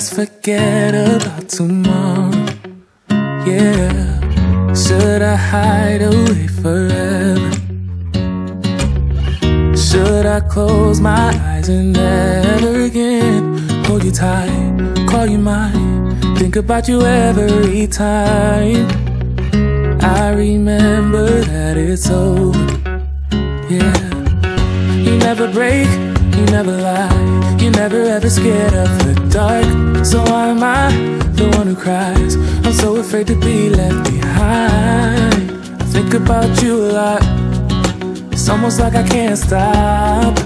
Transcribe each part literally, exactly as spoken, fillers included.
Let's forget about tomorrow, yeah. Should I hide away forever? Should I close my eyes and never again hold you tight, call you mine, think about you every time? I remember that it's over, yeah. You never break, you never lie, you're never ever scared of the dark. So why am I the one who cries? I'm so afraid to be left behind. I think about you a lot, it's almost like I can't stop,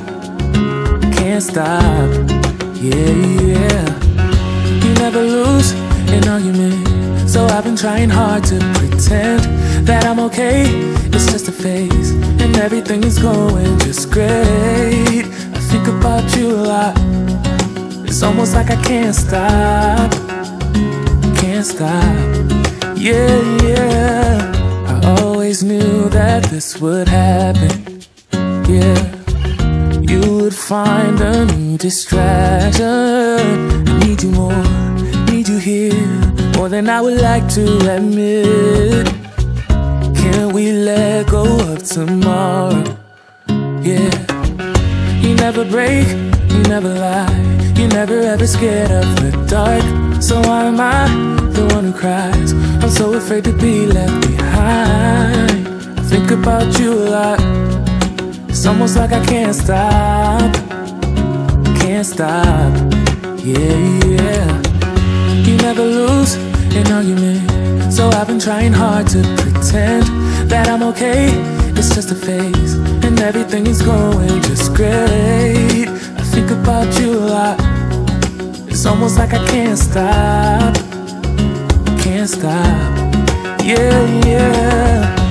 can't stop, yeah, yeah. You never lose an argument, so I've been trying hard to pretend that I'm okay, it's just a phase, and everything is going just great. I think about you a lot, it's almost like I can't stop, can't stop, yeah, yeah. I always knew that this would happen, yeah. You would find a new distraction. I need you more, need you here, more than I would like to admit. Can we let go of tomorrow, yeah. You never break, you never lie, you're never ever scared of the dark. So why am I the one who cries? I'm so afraid to be left behind. I think about you a lot, it's almost like I can't stop, can't stop, yeah, yeah. You never lose an argument, so I've been trying hard to pretend that I'm okay, it's just a phase, and everything is going just great. I think about you a lot, it's almost like I can't stop, can't stop, yeah, yeah.